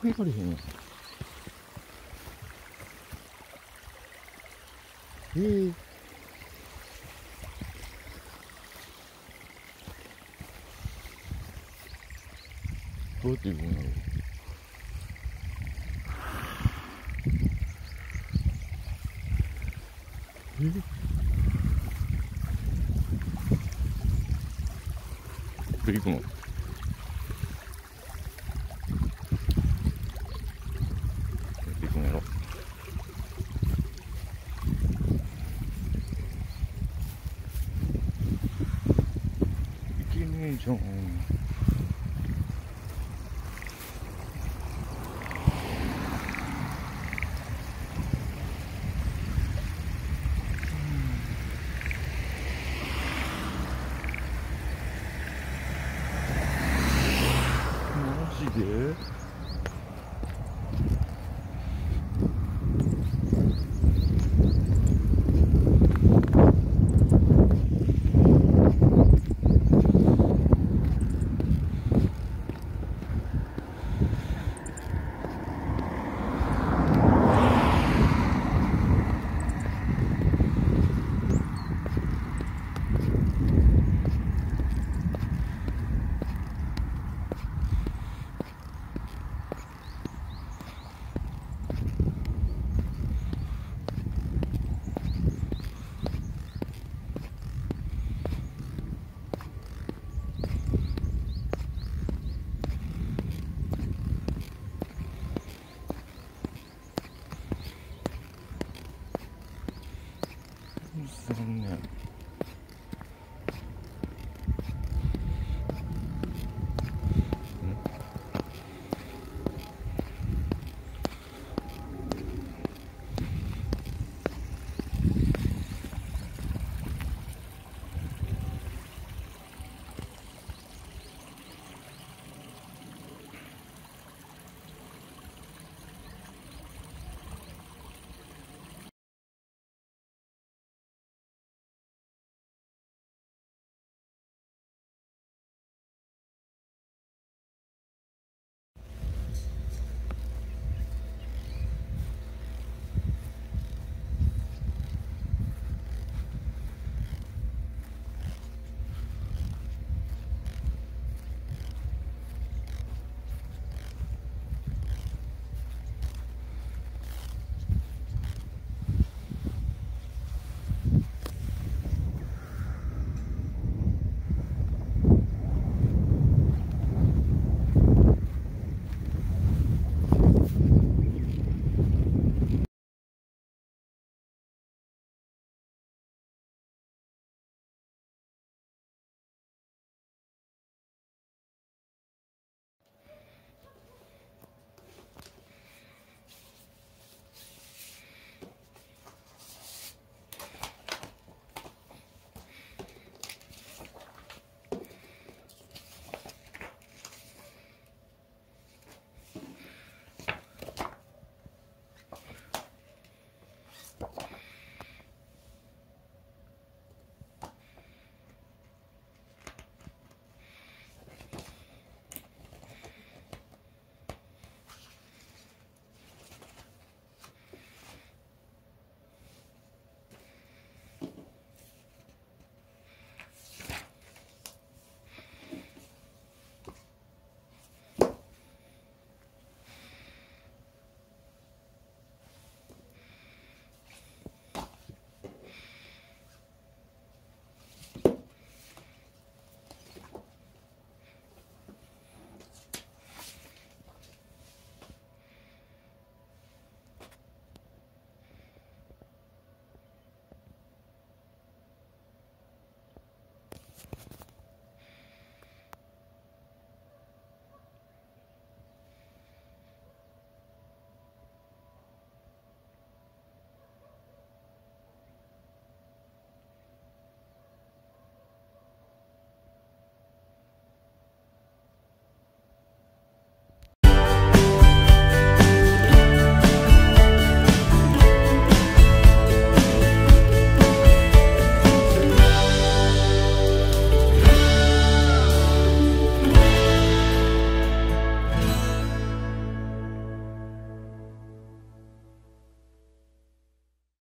声かれへんやん。どうやって行くんだろう。これ行くの？